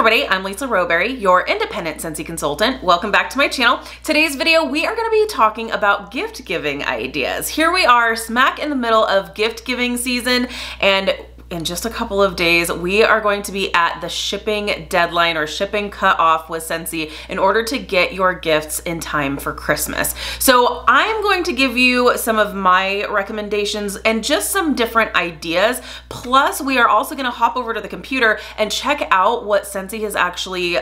everybody, I'm Lisa Rowberry, your independent Scentsy consultant. Welcome back to my channel. Today's video, we are gonna be talking about gift giving ideas. Here we are, smack in the middle of gift giving season, and in just a couple of days, we are going to be at the shipping deadline or shipping cutoff with Scentsy in order to get your gifts in time for Christmas. So I'm going to give you some of my recommendations and just some different ideas. Plus, we are also gonna hop over to the computer and check out what Scentsy has actually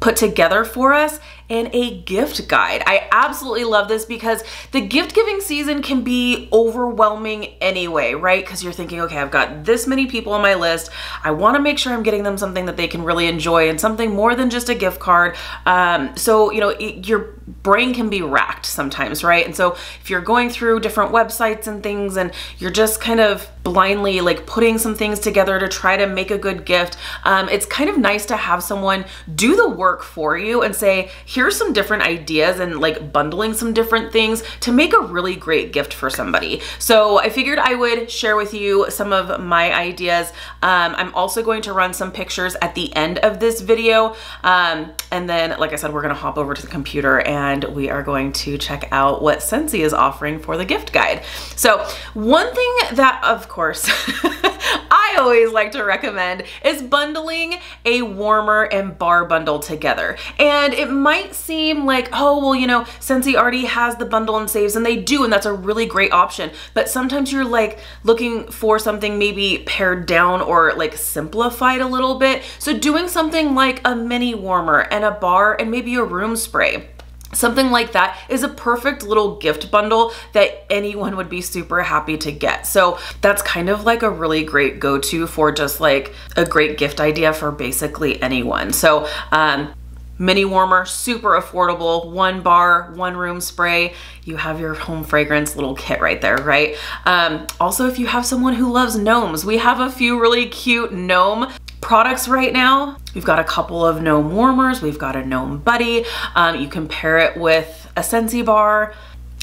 put together for us in a gift guide. I absolutely love this because the gift giving season can be overwhelming anyway, right? Because you're thinking, okay, I've got this many people on my list. I wanna make sure I'm getting them something that they can really enjoy and something more than just a gift card. So, you know, your brain can be racked sometimes, right? And so if you're going through different websites and things and you're just kind of blindly like putting some things together to try to make a good gift, it's kind of nice to have someone do the work for you and say, here's some different ideas, and like bundling some different things to make a really great gift for somebody. So I figured I would share with you some of my ideas. I'm also going to run some pictures at the end of this video. And then, like I said, we're gonna hop over to the computer and we are going to check out what Scentsy is offering for the gift guide. So one thing that, of course, I always like to recommend is bundling a warmer and bar bundle together. And it might seem like, oh, well, you know, Scentsy already has the bundle and saves, and they do, and that's a really great option. But sometimes you're like looking for something maybe pared down or like simplified a little bit. So doing something like a mini warmer and a bar and maybe a room spray, something like that, is a perfect little gift bundle that anyone would be super happy to get. So that's kind of like a really great go-to for just like a great gift idea for basically anyone. So, mini warmer, super affordable, one bar, one room spray. You have your home fragrance little kit right there, right? Also, if you have someone who loves gnomes, we have a few really cute gnome products right now. We've got a couple of gnome warmers. We've got a gnome buddy. You can pair it with a Scentsy bar,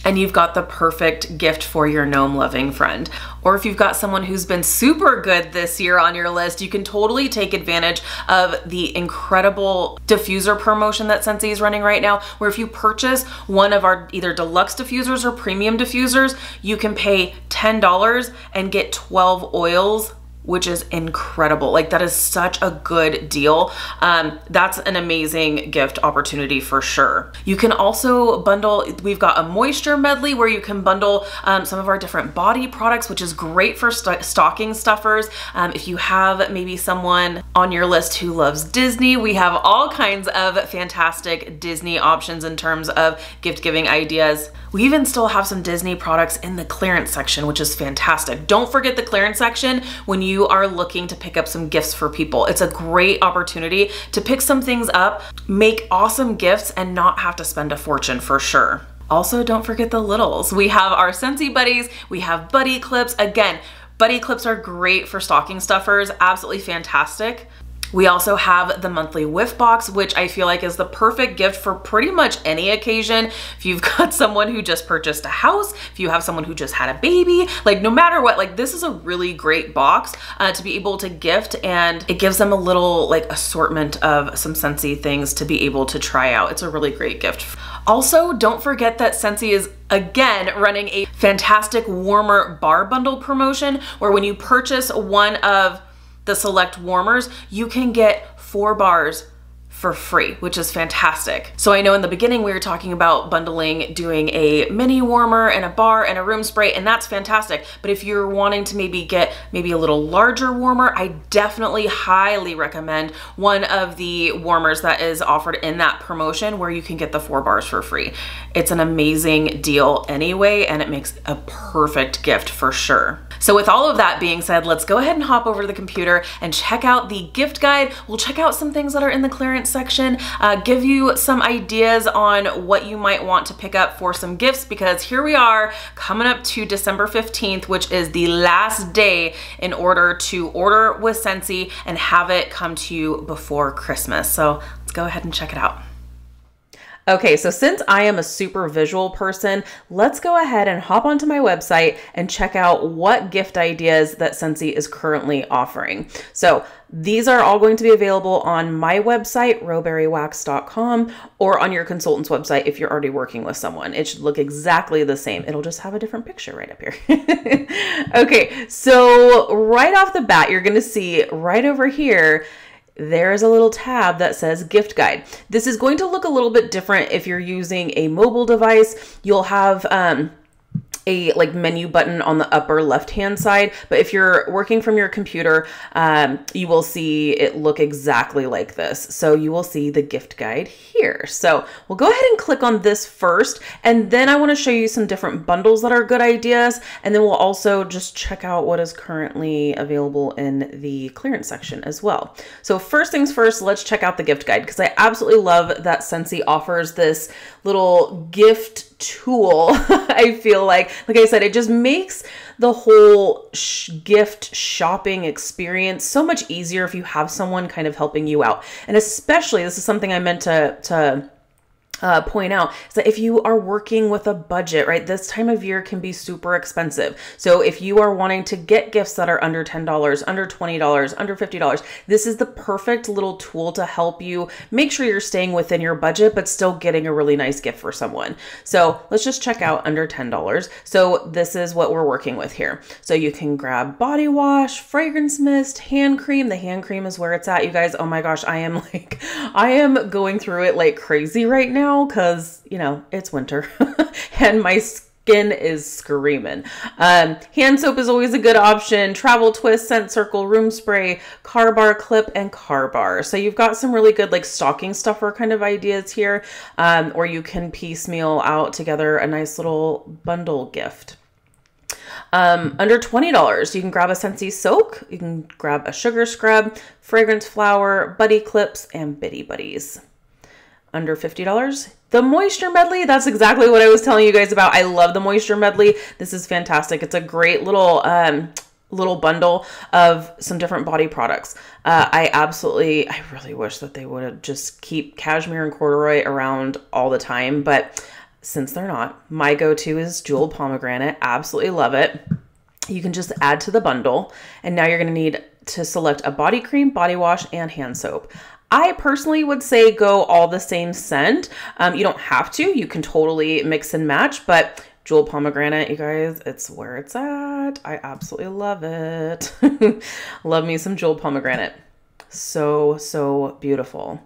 and you've got the perfect gift for your gnome loving friend. Or if you've got someone who's been super good this year on your list, you can totally take advantage of the incredible diffuser promotion that Scentsy is running right now, where if you purchase one of our either deluxe diffusers or premium diffusers, you can pay $10 and get 12 oils, which is incredible. Like, that is such a good deal. That's an amazing gift opportunity for sure. You can also bundle, we've got a moisture medley where you can bundle some of our different body products, which is great for stocking stuffers. If you have maybe someone on your list who loves Disney, we have all kinds of fantastic Disney options in terms of gift giving ideas. We even still have some Disney products in the clearance section, which is fantastic. Don't forget the clearance section when you are looking to pick up some gifts for people. It's a great opportunity to pick some things up, make awesome gifts, and not have to spend a fortune for sure. Also, don't forget the littles. We have our Scentsy buddies, we have buddy clips. Again, buddy clips are great for stocking stuffers, absolutely fantastic. We also have the monthly whiff box, which I feel like is the perfect gift for pretty much any occasion. If you've got someone who just purchased a house, if you have someone who just had a baby, like no matter what, like this is a really great box to be able to gift, and it gives them a little like assortment of some Scentsy things to be able to try out. It's a really great gift. Also, don't forget that Scentsy is again running a fantastic warmer bar bundle promotion, where when you purchase one of the select warmers, you can get 4 bars for free, which is fantastic. So I know in the beginning we were talking about bundling, doing a mini warmer and a bar and a room spray, and that's fantastic. But if you're wanting to maybe get maybe a little larger warmer, I definitely highly recommend one of the warmers that is offered in that promotion, where you can get the 4 bars for free. It's an amazing deal anyway, and it makes a perfect gift for sure. So with all of that being said, let's go ahead and hop over to the computer and check out the gift guide. We'll check out some things that are in the clearance section, give you some ideas on what you might want to pick up for some gifts, because here we are coming up to December 15th, which is the last day in order to order with Scentsy and have it come to you before Christmas. So let's go ahead and check it out. Okay, so since I am a super visual person, let's go ahead and hop onto my website and check out what gift ideas that Scentsy is currently offering. So these are all going to be available on my website, RowberryWax.com, or on your consultant's website if you're already working with someone. It should look exactly the same. It'll just have a different picture right up here. Okay, so right off the bat, you're gonna see right over here, there's a little tab that says gift guide. This is going to look a little bit different if you're using a mobile device. You'll have a like menu button on the upper left-hand side, but if you're working from your computer, you will see it look exactly like this. So you will see the gift guide here. So we'll go ahead and click on this first, and then I wanna show you some different bundles that are good ideas, and then we'll also just check out what is currently available in the clearance section as well. So first things first, let's check out the gift guide, because I absolutely love that Scentsy offers this little gift tool. I feel like I said, it just makes the whole gift shopping experience so much easier if you have someone kind of helping you out. And especially, this is something I meant to point out, is that if you are working with a budget, right, this time of year can be super expensive. So if you are wanting to get gifts that are under $10, under $20, under $50, this is the perfect little tool to help you make sure you're staying within your budget, but still getting a really nice gift for someone. So let's just check out under $10. So this is what we're working with here. So you can grab body wash, fragrance mist, hand cream. The hand cream is where it's at, you guys. Oh my gosh, I am going through it like crazy right now, because you know it's winter and my skin is screaming. Hand soap is always a good option. Travel Twist, Scent Circle, Room Spray, Car Bar Clip, and Car Bar. So you've got some really good like stocking stuffer kind of ideas here, or you can piecemeal out together a nice little bundle gift. Under $20, you can grab a Scentsy soak, you can grab a sugar scrub, fragrance flower, buddy clips, and bitty buddies. Under $50, the moisture medley. That's exactly what I was telling you guys about. I love the moisture medley. This is fantastic. It's a great little little bundle of some different body products. I really wish that they would have just keep Cashmere and Corduroy around all the time, but since they're not, my go-to is Jeweled Pomegranate. Absolutely love it. You can just add to the bundle, and now you're gonna need to select a body cream, body wash, and hand soap. I personally would say go all the same scent. You don't have to, you can totally mix and match, but Jeweled Pomegranate, you guys, it's where it's at. I absolutely love it. Love me some Jeweled Pomegranate. So, so beautiful.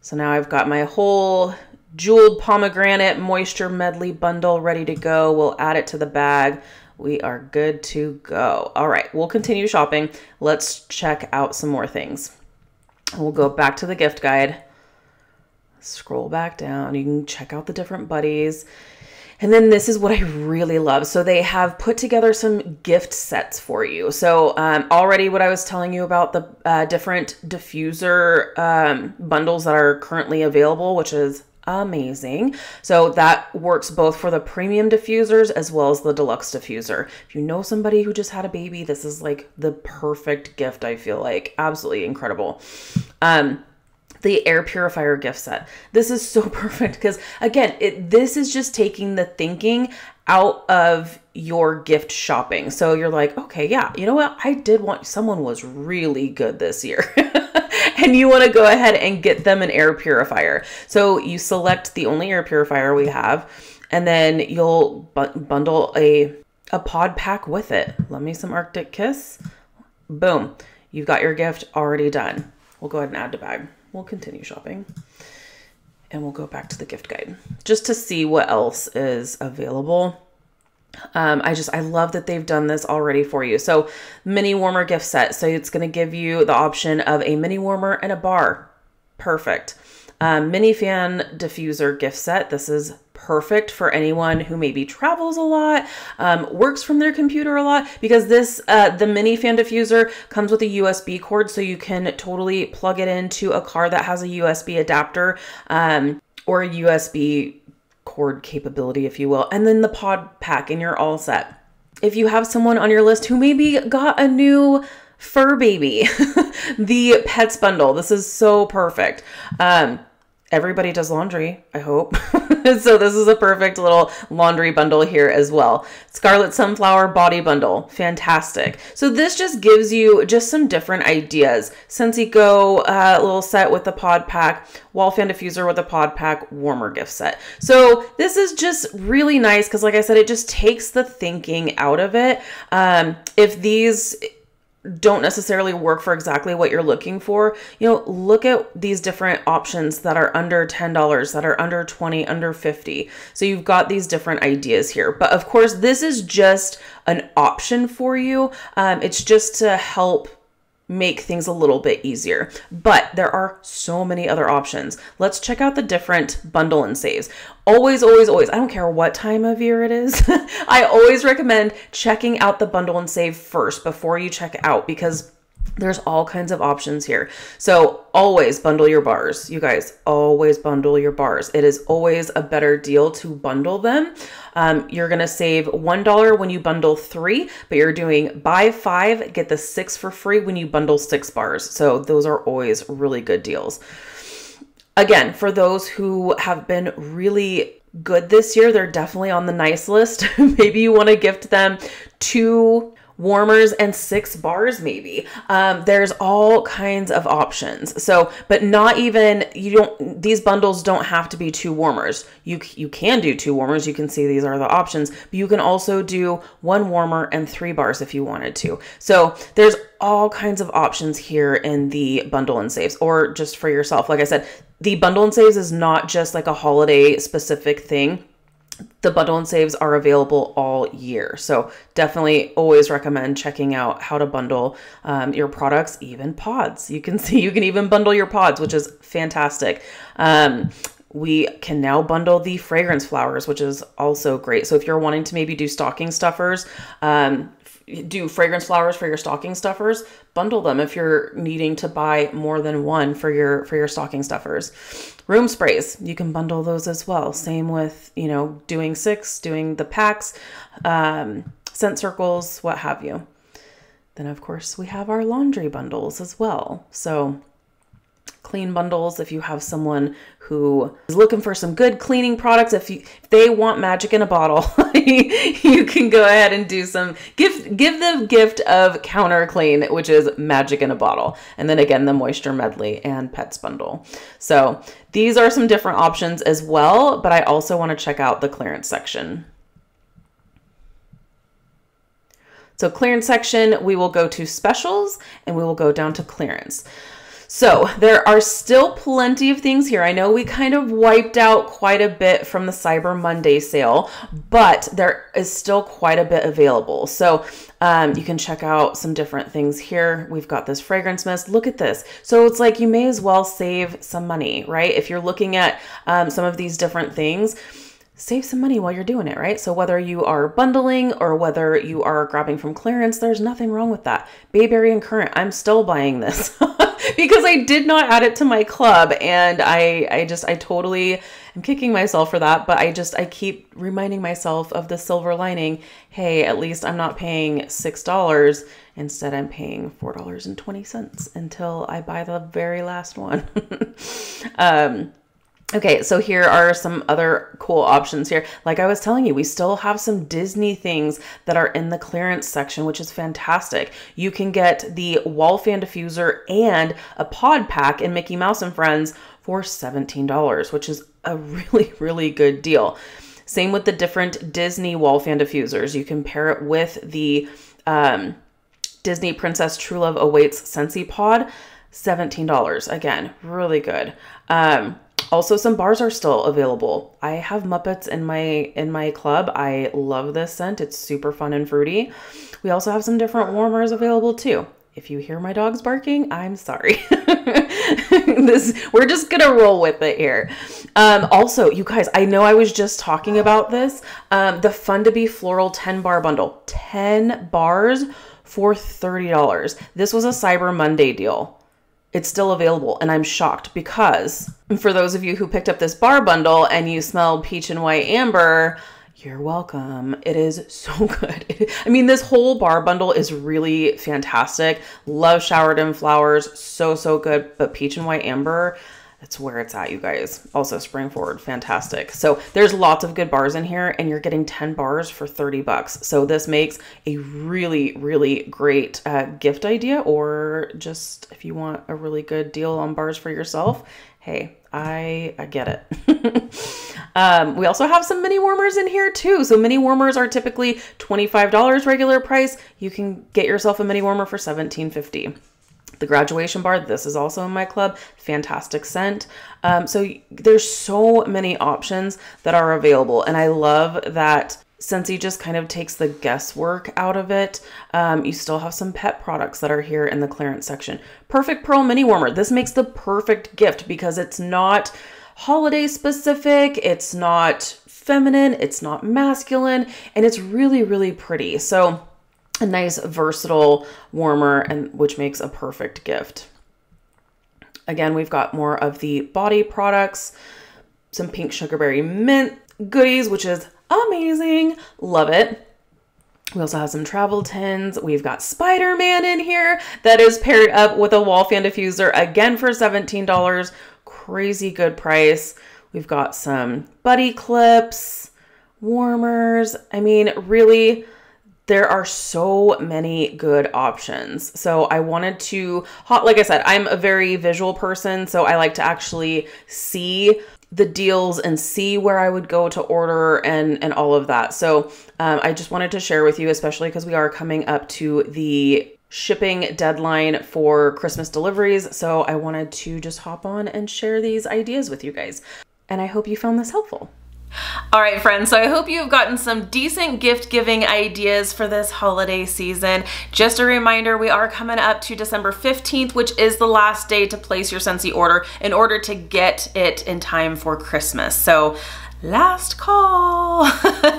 So now I've got my whole Jeweled Pomegranate moisture medley bundle ready to go. We'll add it to the bag. We are good to go. All right, we'll continue shopping. Let's check out some more things. We'll go back to the gift guide, scroll back down. You can check out the different buddies. And then this is what I really love. So they have put together some gift sets for you. So already what I was telling you about the different diffuser bundles that are currently available, which is amazing. So that works both for the premium diffusers as well as the deluxe diffuser. If you know somebody who just had a baby, this is like the perfect gift, I feel like. Absolutely incredible. The air purifier gift set. This is so perfect because again, this is just taking the thinking out of your gift shopping. So you're like, okay, yeah, you know what? I did want, someone was really good this year. And you want to go ahead and get them an air purifier. So you select the only air purifier we have, and then you'll bundle a pod pack with it. Love me some Arctic Kiss. Boom. You've got your gift already done. We'll go ahead and add to bag. We'll continue shopping and we'll go back to the gift guide just to see what else is available. I love that they've done this already for you. So mini warmer gift set. So it's going to give you the option of a mini warmer and a bar. Perfect. Mini fan diffuser gift set. This is perfect for anyone who maybe travels a lot, works from their computer a lot, because this, the mini fan diffuser comes with a USB cord. So you can totally plug it into a car that has a USB adapter, or a USB cord capability, if you will, and then the pod pack, and you're all set. If you have someone on your list who maybe got a new fur baby, the pets bundle, this is so perfect. everybody does laundry, I hope. So this is a perfect little laundry bundle here as well. Scarlet Sunflower Body Bundle, fantastic. So this just gives you just some different ideas. Scentsy Go little set with the pod pack, wall fan diffuser with a pod pack, warmer gift set. So this is just really nice because, like I said, it just takes the thinking out of it. If these don't necessarily work for exactly what you're looking for, you know, look at these different options that are under $10, that are under $20, under $50. So you've got these different ideas here. But of course, this is just an option for you. It's just to help make things a little bit easier, but there are so many other options. Let's check out the different bundle and saves. Always, always, always, I don't care what time of year it is, I always recommend checking out the bundle and save first before you check out, because there's all kinds of options here. So always bundle your bars, you guys, always bundle your bars. It is always a better deal to bundle them. You're going to save $1 when you bundle 3, but you're doing buy 5, get the 6 for free when you bundle 6 bars. So those are always really good deals. Again, for those who have been really good this year, they're definitely on the nice list. Maybe you want to gift them 2 warmers and 6 bars maybe. There's all kinds of options. So, but not even, you don't, these bundles don't have to be 2 warmers. You can do 2 warmers. You can see these are the options, but you can also do 1 warmer and 3 bars if you wanted to. So there's all kinds of options here in the bundle and saves, or just for yourself. Like I said, the bundle and saves is not just like a holiday specific thing. The bundle and saves are available all year. So definitely always recommend checking out how to bundle your products, even pods. You can see you can even bundle your pods, which is fantastic. We can now bundle the fragrance flowers, which is also great. So if you're wanting to maybe do stocking stuffers, do fragrance flowers for your stocking stuffers, bundle them if you're needing to buy more than one for your stocking stuffers. Room sprays, you can bundle those as well. Same with, you know, doing 6, doing the packs, scent circles, what have you. Then of course we have our laundry bundles as well. So clean bundles, if you have someone who is looking for some good cleaning products, if they want magic in a bottle, you can go ahead and do some, give the gift of counter clean, which is magic in a bottle. And then again, the moisture medley and pets bundle. So these are some different options as well, but I also want to check out the clearance section. So clearance section, we will go to specials and we will go down to clearance. So there are still plenty of things here. I know we kind of wiped out quite a bit from the Cyber Monday sale, but there is still quite a bit available. So you can check out some different things here. We've got this fragrance mist. Look at this. So it's like you may as well save some money, right? If you're looking at some of these different things, save some money while you're doing it, right? So whether you are bundling or whether you are grabbing from clearance, there's nothing wrong with that. Bayberry and Current, I'm still buying this. Because I did not add it to my club, and I totally am kicking myself for that, but I keep reminding myself of the silver lining. Hey, at least I'm not paying $6. Instead, I'm paying $4.20 until I buy the very last one. Okay, so here are some other cool options here. Like I was telling you, we still have some Disney things that are in the clearance section, which is fantastic. You can get the wall fan diffuser and a pod pack in Mickey Mouse and Friends for $17, which is a really, really good deal. Same with the different Disney wall fan diffusers. You can pair it with the Disney Princess True Love Awaits Scentsy Pod, $17. Again, really good. Also, some bars are still available. I have Muppets in my club. I love this scent. It's super fun and fruity. We also have some different warmers available too. If you hear my dogs barking, I'm sorry. We're just gonna roll with it here. Also, you guys, I know I was just talking about this. The Fun2Bee Floral 10 bar bundle, 10 bars for $30. This was a Cyber Monday deal. It's still available, and I'm shocked because for those of you who picked up this bar bundle and you smelled peach and white amber, you're welcome. It is so good. I mean, this whole bar bundle is really fantastic. Love showered in flowers, so good, but peach and white amber, That's where it's at, you guys. Also spring forward, fantastic. So there's lots of good bars in here and you're getting 10 bars for 30 bucks. So this makes a really, really great gift idea, or just if you want a really good deal on bars for yourself, hey, I get it. We also have some mini warmers in here too. So mini warmers are typically $25 regular price. You can get yourself a mini warmer for $17.50. The graduation bar, this is also in my club, fantastic scent. So there's so many options that are available, and I love that Scentsy just kind of takes the guesswork out of it. You still have some pet products that are here in the clearance section. Perfect Pearl mini warmer. This makes the perfect gift because it's not holiday specific, it's not feminine, it's not masculine, and it's really, really pretty. So a nice versatile warmer, and which makes a perfect gift. Again, we've got more of the body products, some Pink Sugarberry Mint goodies, which is amazing. Love it. We also have some travel tins. We've got Spider-Man in here that is paired up with a wall fan diffuser, again for $17. Crazy good price. We've got some buddy clips, warmers. I mean, really, there are so many good options. So I wanted to, like I said, I'm a very visual person, so I like to actually see the deals and see where I would go to order and all of that. So I just wanted to share with you, especially because we are coming up to the shipping deadline for Christmas deliveries. So I wanted to just hop on and share these ideas with you guys. And I hope you found this helpful. All right, friends, so I hope you've gotten some decent gift giving ideas for this holiday season. Just a reminder, we are coming up to December 15th, which is the last day to place your Scentsy order in order to get it in time for Christmas. So last call,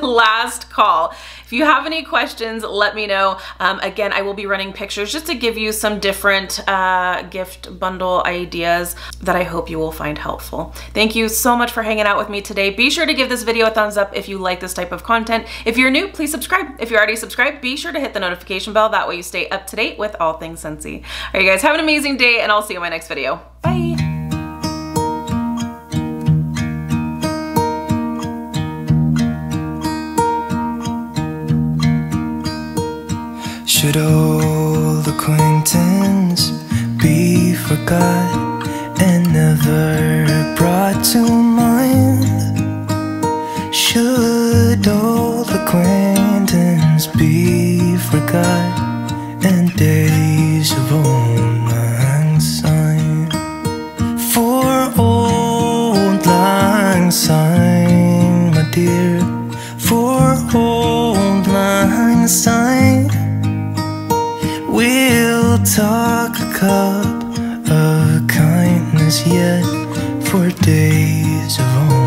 last call. If you have any questions, let me know. Again, I will be running pictures just to give you some different gift bundle ideas that I hope you will find helpful. Thank you so much for hanging out with me today. Be sure to give this video a thumbs up if you like this type of content. If you're new, please subscribe. If you're already subscribed, be sure to hit the notification bell. That way you stay up to date with all things Scentsy. All right, you guys, have an amazing day, and I'll see you in my next video. Bye. Should old acquaintance be forgot and never brought to mind? Should old acquaintance be forgot and days of old lang-syne? For old lang-syne, my dear, for old lang-syne, we'll talk a cup of kindness yet for days of old.